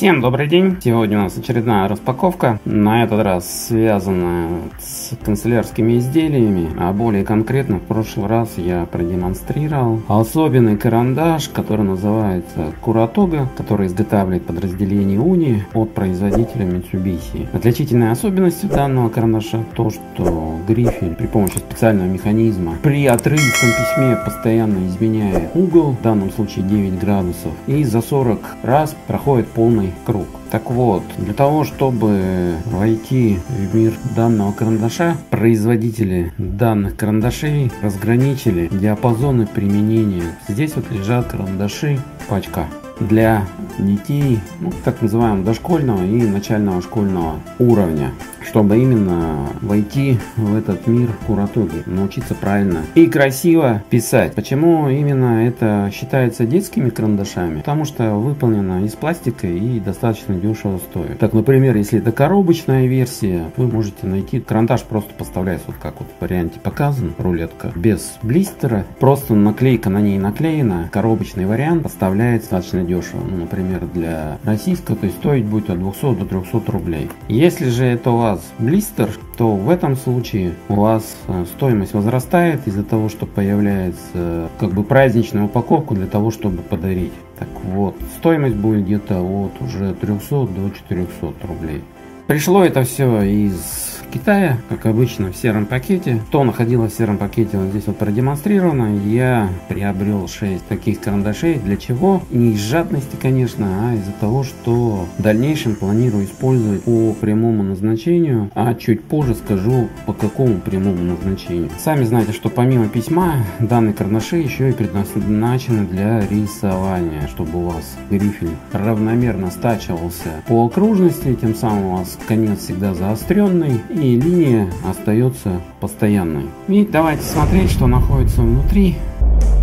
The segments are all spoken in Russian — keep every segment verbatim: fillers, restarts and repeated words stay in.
Всем добрый день! Сегодня у нас очередная распаковка, на этот раз связанная с канцелярскими изделиями, а более конкретно в прошлый раз я продемонстрировал особенный карандаш, который называется Куру Тога, который изготавливает подразделение Уни от производителя Mitsubishi. Отличительная особенность данного карандаша то, что грифель при помощи специального механизма при отрывистом письме постоянно изменяет угол, в данном случае девять градусов, и за сорок раз проходит полный круг. Так вот, для того, чтобы войти в мир данного карандаша, производители данных карандашей разграничили диапазоны применения. Здесь вот лежат карандаши пачка для детей, ну, так называемого дошкольного и начального школьного уровня, чтобы именно войти в этот мир Куру Тоги, научиться правильно и красиво писать. Почему именно это считается детскими карандашами? Потому что выполнено из пластика и достаточно дешево стоит. Так, например, если это коробочная версия, вы можете найти карандаш, просто поставляется вот как вот в варианте показан, рулетка без блистера, просто наклейка на ней наклеена. Коробочный вариант поставляется достаточно дешево, ну, например, для российского, то есть стоить будет от двухсот до трехсот рублей. Если же это у вас блистер, то в этом случае у вас стоимость возрастает из-за того, что появляется как бы праздничная упаковка для того, чтобы подарить. Так вот, стоимость будет где-то от уже трехсот до четырехсот рублей. Пришло это все из Китая, как обычно, в сером пакете. Что находилось в сером пакете, вот здесь вот продемонстрировано. Я приобрел шесть таких карандашей. Для чего? Не из жадности, конечно, а из-за того, что в дальнейшем планирую использовать по прямому назначению. А чуть позже скажу, по какому прямому назначению. Сами знаете, что помимо письма, данные карандаши еще и предназначены для рисования, чтобы у вас грифель равномерно стачивался по окружности, тем самым у вас конец всегда заостренный и линия остается постоянной. И давайте смотреть, что находится внутри.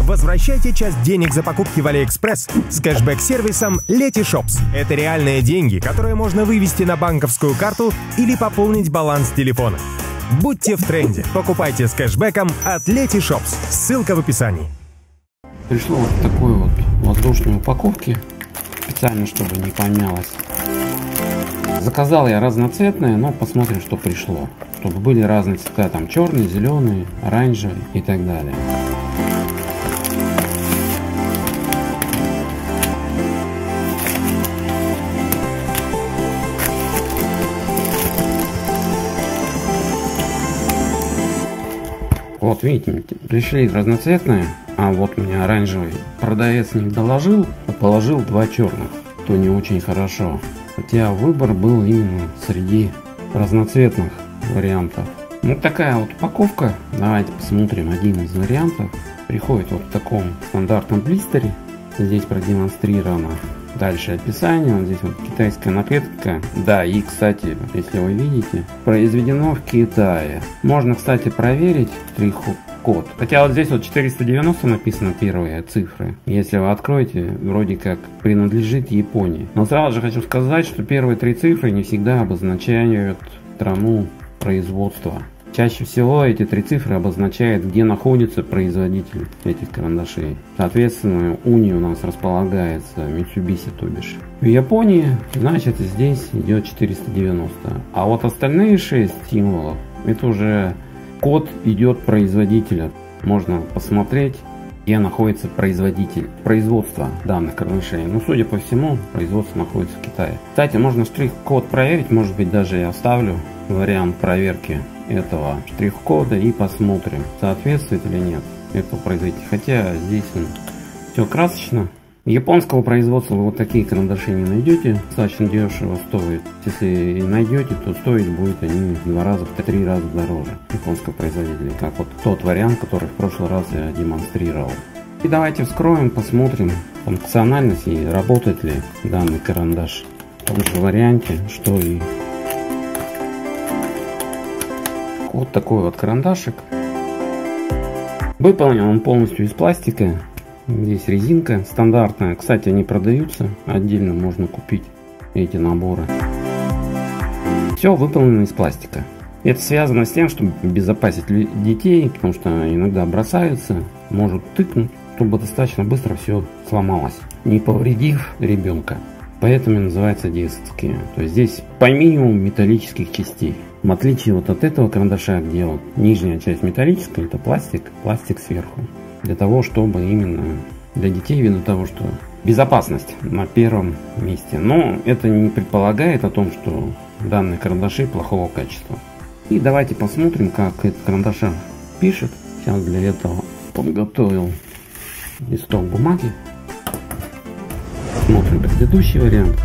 Возвращайте часть денег за покупки в Алиэкспресс с кэшбэк-сервисом Letyshops. Это реальные деньги, которые можно вывести на банковскую карту или пополнить баланс телефона. Будьте в тренде. Покупайте с кэшбэком от Letyshops. Ссылка в описании. Пришло вот в такой вот воздушной упаковке, специально, чтобы не помялось. Заказал я разноцветные, но посмотрим, что пришло. Чтобы были разные цвета, там черный, зеленый, оранжевый и так далее. Вот видите, пришли разноцветные, а вот у меня оранжевый. Продавец не доложил, а положил два черных, то не очень хорошо. Хотя выбор был именно среди разноцветных вариантов. Вот такая вот упаковка. Давайте посмотрим один из вариантов. Приходит вот в таком стандартном блистере. Здесь продемонстрировано. Дальше описание. Вот здесь вот китайская наклейка. Да, и, кстати, если вы видите, произведено в Китае. Можно, кстати, проверить штрих-код. Хотя вот здесь вот четыреста девяносто написано, первые цифры. Если вы откроете, вроде как принадлежит Японии. Но сразу же хочу сказать, что первые три цифры не всегда обозначают страну производства. Чаще всего эти три цифры обозначают, где находится производитель этих карандашей. Соответственно, Уни у нас располагается, Mitsubishi, то бишь, в Японии, значит, здесь идет четыреста девяносто. А вот остальные шесть символов, это уже код идет производителя. Можно посмотреть, где находится производитель производства данных карандашей. Ну, судя по всему, производство находится в Китае. Кстати, можно штрих-код проверить, может быть, даже я оставлю вариант проверки этого штрих-кода и посмотрим, соответствует или нет этому производителю. Хотя здесь все красочно. Японского производства вы вот такие карандаши не найдете, достаточно дешево стоит. Если найдете, то стоить будет они в два раза, в три раза дороже японского производителя, как вот тот вариант, который в прошлый раз я демонстрировал. И давайте вскроем, посмотрим функциональность и работает ли данный карандаш в том же варианте, что и вот такой вот карандашик. Выполнен он полностью из пластика. Здесь резинка стандартная. Кстати, они продаются. Отдельно можно купить эти наборы. Все выполнено из пластика. Это связано с тем, чтобы обезопасить детей, потому что иногда бросаются, может тыкнуть, чтобы достаточно быстро все сломалось, не повредив ребенка. Поэтому называется детские. То есть здесь по минимуму металлических частей. В отличие вот от этого карандаша, где вот нижняя часть металлическая, это пластик, пластик сверху. Для того, чтобы именно для детей, ввиду того, что безопасность на первом месте. Но это не предполагает о том, что данные карандаши плохого качества. И давайте посмотрим, как этот карандаш пишет. Сейчас для этого подготовил листок бумаги. Смотрим предыдущий вариант.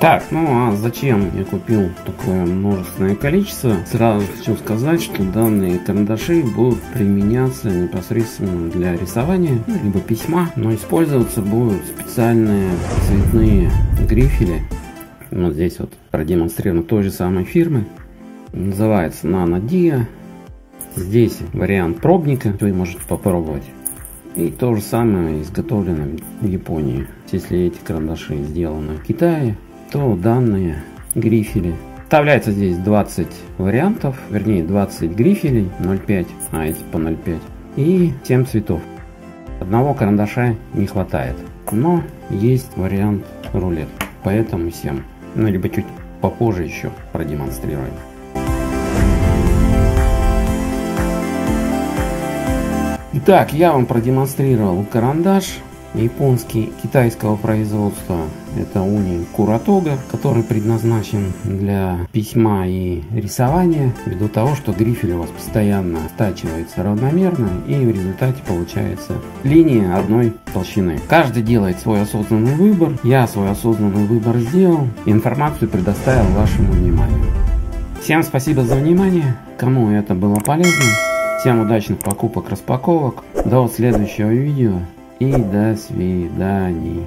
Так, ну а зачем я купил такое множественное количество? Сразу хочу сказать, что данные карандаши будут применяться непосредственно для рисования, ну, либо письма, но использоваться будут специальные цветные грифели. Вот здесь вот продемонстрировано той же самой фирмы. Называется Nano Dia. Здесь вариант пробника, вы можете попробовать. И то же самое изготовлено в Японии. Если эти карандаши сделаны в Китае, то данные грифели. Вставляется здесь двадцать вариантов, вернее двадцать грифелей, ноль пять, а эти по ноль пять, и семь цветов. Одного карандаша не хватает, но есть вариант рулет, поэтому семь. Ну, либо чуть попозже еще продемонстрируем. Итак, я вам продемонстрировал карандаш японский, китайского производства. Это Uni Kuru Toga, который предназначен для письма и рисования, ввиду того, что грифель у вас постоянно стачивается равномерно, и в результате получается линия одной толщины. Каждый делает свой осознанный выбор. Я свой осознанный выбор сделал, информацию предоставил вашему вниманию. Всем спасибо за внимание, кому это было полезно. Всем удачных покупок, распаковок. До следующего видео. И до свидания.